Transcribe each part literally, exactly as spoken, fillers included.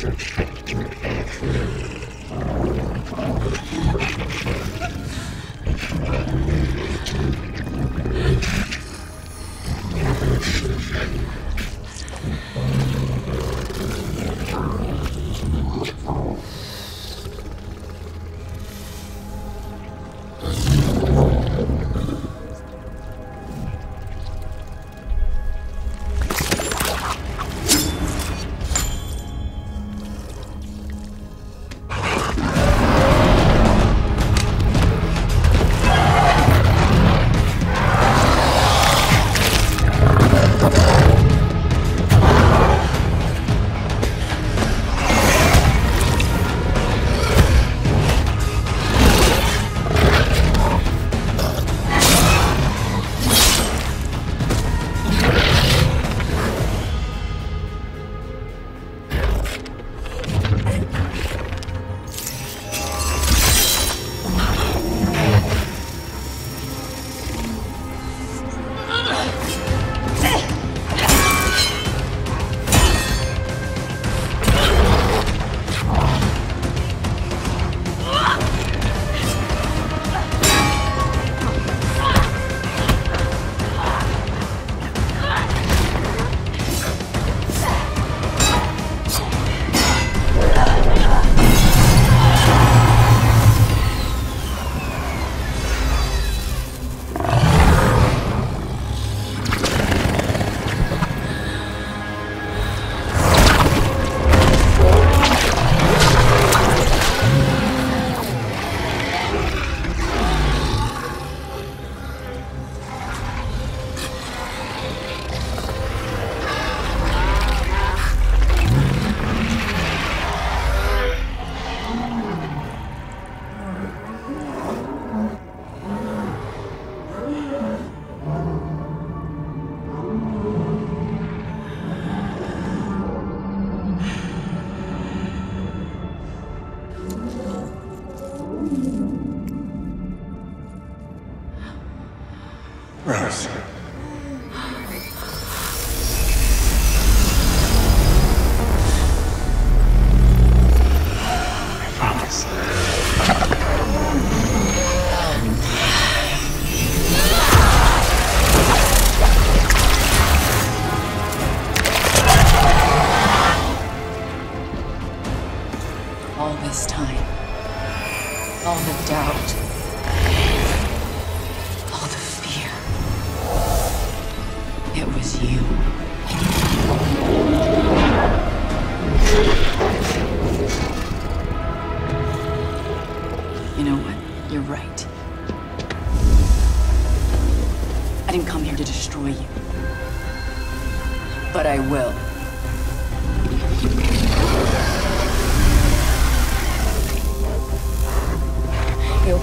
You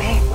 okay?